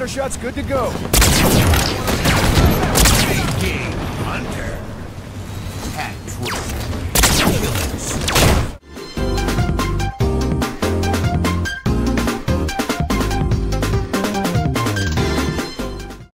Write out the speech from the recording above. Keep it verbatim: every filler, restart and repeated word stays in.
Scatter shot's good to go. Hunter. Hat twist.